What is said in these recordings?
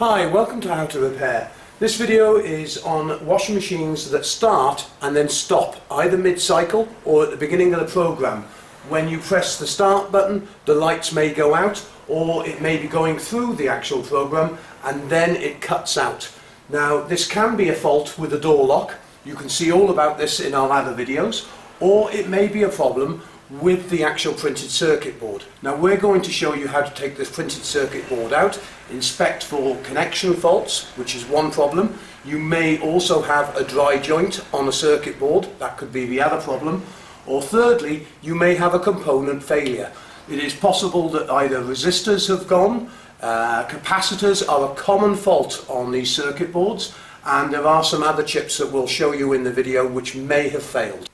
Hi, welcome to How to Repair. This video is on washing machines that start and then stop, either mid-cycle or at the beginning of the program. When you press the start button, the lights may go out, or it may be going through the actual program and then it cuts out. Now, this can be a fault with the door lock. You can see all about this in our other videos, or it may be a problem with the actual printed circuit board. Now we're going to show you how to take this printed circuit board out, inspect for connection faults, which is one problem. You may also have a dry joint on a circuit board, that could be the other problem. Or thirdly, you may have a component failure. It is possible that either resistors have gone, capacitors are a common fault on these circuit boards, and there are some other chips that we'll show you in the video which may have failed.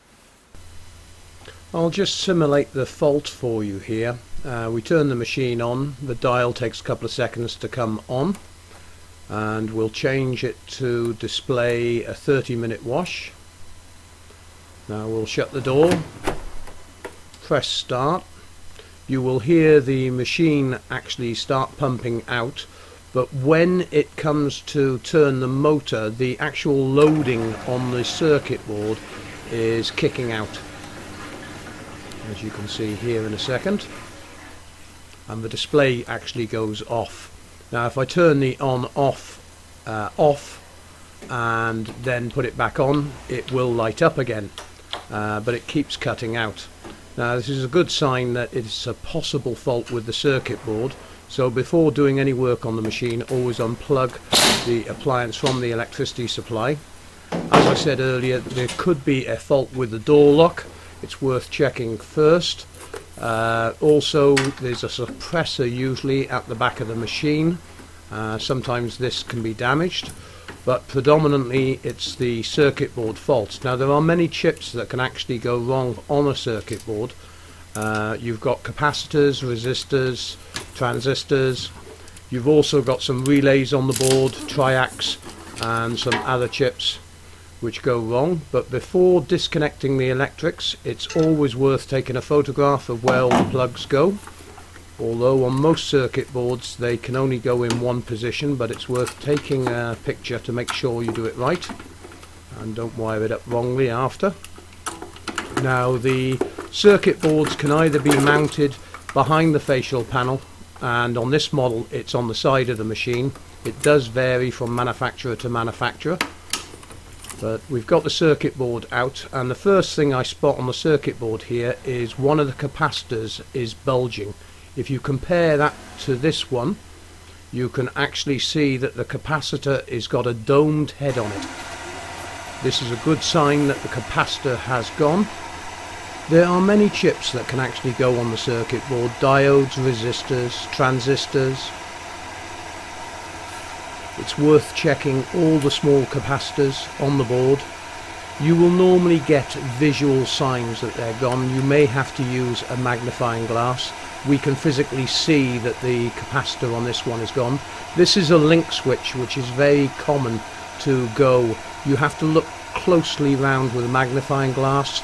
I'll just simulate the fault for you here. We turn the machine on, the dial takes a couple of seconds to come on, and we'll change it to display a 30-minute wash. Now we'll shut the door, press start. You will hear the machine actually start pumping out, but when it comes to turn the motor, the actual loading on the circuit board is kicking out, as you can see here in a second, and the display actually goes off. Now if I turn the on off and then put it back on, it will light up again, but it keeps cutting out. Now this is a good sign that it's a possible fault with the circuit board, so before doing any work on the machine, always unplug the appliance from the electricity supply. As I said earlier, there could be a fault with the door lock. It's worth checking first. Also, there's a suppressor usually at the back of the machine. Sometimes this can be damaged, but predominantly it's the circuit board fault. Now there are many chips that can actually go wrong on a circuit board. You've got capacitors, resistors, transistors. You've also got some relays on the board, triacs, and some other chips which go wrong. But before disconnecting the electrics, it's always worth taking a photograph of where all the plugs go, although on most circuit boards they can only go in one position, but it's worth taking a picture to make sure you do it right and don't wire it up wrongly after. Now the circuit boards can either be mounted behind the facial panel, and on this model it's on the side of the machine. It does vary from manufacturer to manufacturer. But we've got the circuit board out, and the first thing I spot on the circuit board here is one of the capacitors is bulging. If you compare that to this one, you can actually see that the capacitor has got a domed head on it. This is a good sign that the capacitor has gone. There are many chips that can actually go on the circuit board: diodes, resistors, transistors. It's worth checking all the small capacitors on the board. You will normally get visual signs that they're gone. You may have to use a magnifying glass. We can physically see that the capacitor on this one is gone. This is a link switch, which is very common to go. You have to look closely round with a magnifying glass,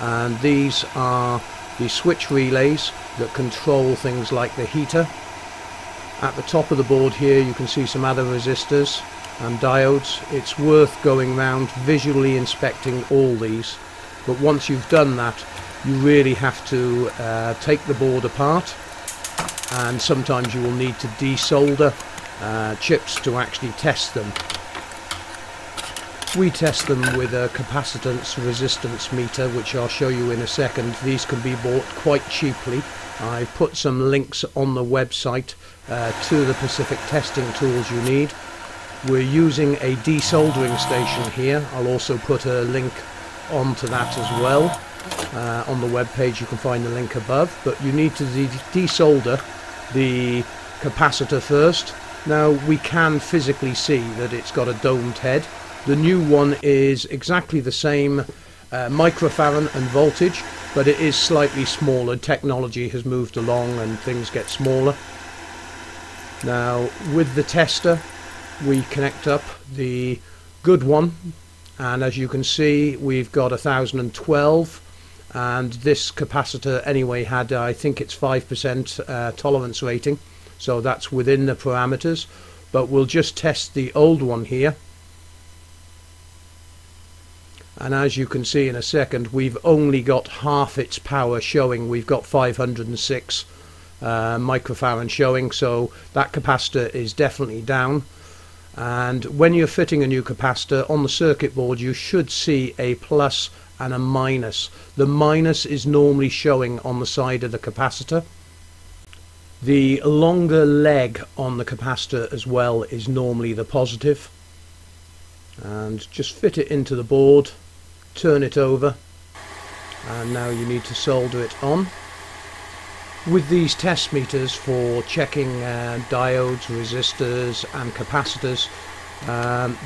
and these are the switch relays that control things like the heater. At the top of the board here you can see some other resistors and diodes. It's worth going round visually inspecting all these, but once you've done that, you really have to take the board apart, and sometimes you will need to desolder chips to actually test them. We test them with a capacitance resistance meter, which I'll show you in a second. These can be bought quite cheaply. I've put some links on the website to the specific testing tools you need. We're using a desoldering station here. I'll also put a link onto that as well. On the web page you can find the link above, but you need to desolder the capacitor first. Now we can physically see that it's got a domed head. The new one is exactly the same microfarad and voltage, but it is slightly smaller. Technology has moved along and things get smaller. Now with the tester we connect up the good one, and as you can see we've got 1012, and this capacitor anyway had, I think it's 5% tolerance rating, so that's within the parameters. but we'll just test the old one here. And as you can see in a second, we've only got half its power showing. We've got 506 microfarad showing, so that capacitor is definitely down. And when you're fitting a new capacitor on the circuit board, you should see a plus and a minus. The minus is normally showing on the side of the capacitor. The longer leg on the capacitor as well is normally the positive. And just fit it into the board, turn it over, and now you need to solder it on. With these test meters for checking diodes, resistors and capacitors,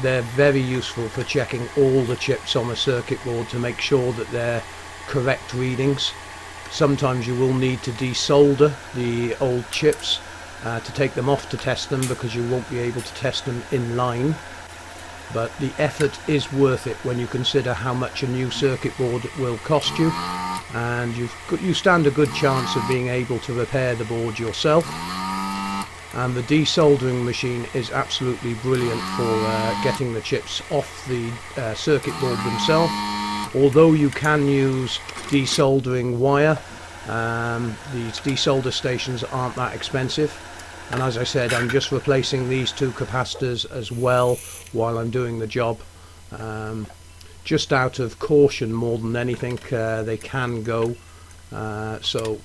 they're very useful for checking all the chips on the circuit board to make sure that they're correct readings. Sometimes you will need to desolder the old chips to take them off to test them, because you won't be able to test them in line. But the effort is worth it when you consider how much a new circuit board will cost you, and you stand a good chance of being able to repair the board yourself. And the desoldering machine is absolutely brilliant for getting the chips off the circuit board themselves. Although you can use desoldering wire, these desolder stations aren't that expensive. And as I said, I'm just replacing these two capacitors as well while I'm doing the job. Just out of caution more than anything, they can go. So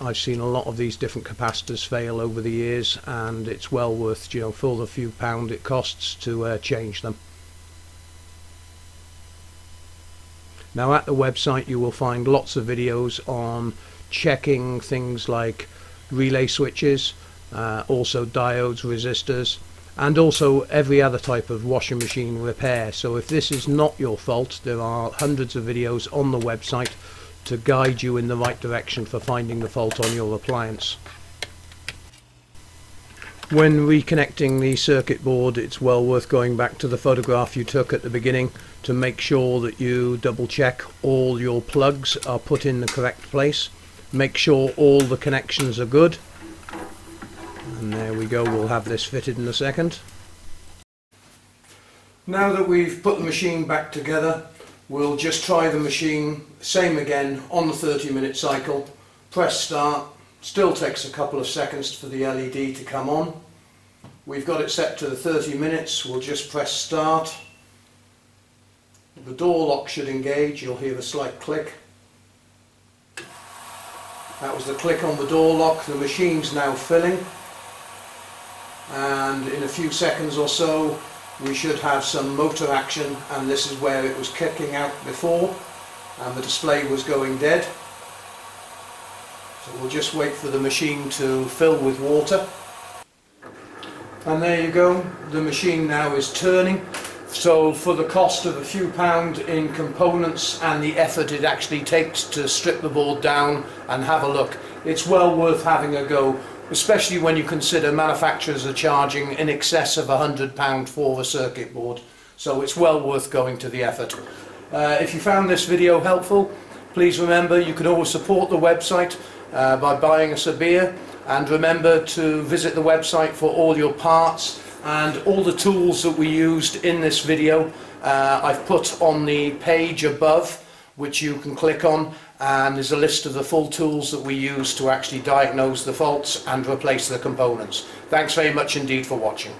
I've seen a lot of these different capacitors fail over the years, and it's well worth, for the few pound it costs to change them. Now at the website you will find lots of videos on checking things like relay switches, also diodes, resistors, and also every other type of washing machine repair. So if this is not your fault, there are hundreds of videos on the website to guide you in the right direction for finding the fault on your appliance. When reconnecting the circuit board, it's well worth going back to the photograph you took at the beginning to make sure that you double check all your plugs are put in the correct place. Make sure all the connections are good, and there we go, we'll have this fitted in a second. Now that we've put the machine back together, we'll just try the machine, same again, on the 30-minute cycle. Press start, still takes a couple of seconds for the LED to come on. We've got it set to the 30 minutes, we'll just press start. The door lock should engage, you'll hear a slight click. That was the click on the door lock. The machine's now filling, and in a few seconds or so we should have some motor action, and this is where it was kicking out before and the display was going dead. So we'll just wait for the machine to fill with water. And there you go, the machine now is turning. So for the cost of a few pound in components and the effort it actually takes to strip the board down and have a look, it's well worth having a go, especially when you consider manufacturers are charging in excess of £100 for a circuit board. So it's well worth going to the effort. If you found this video helpful, please remember you can always support the website by buying us a beer, and remember to visit the website for all your parts. And all the tools that we used in this video I've put on the page above, which you can click on, and there's a list of the full tools that we use to actually diagnose the faults and replace the components. Thanks very much indeed for watching.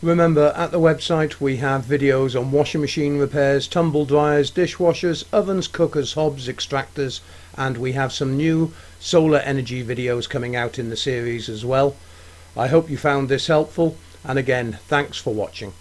Remember, at the website we have videos on washing machine repairs, tumble dryers, dishwashers, ovens, cookers, hobs, extractors, and we have some new solar energy videos coming out in the series as well. I hope you found this helpful, and again, thanks for watching.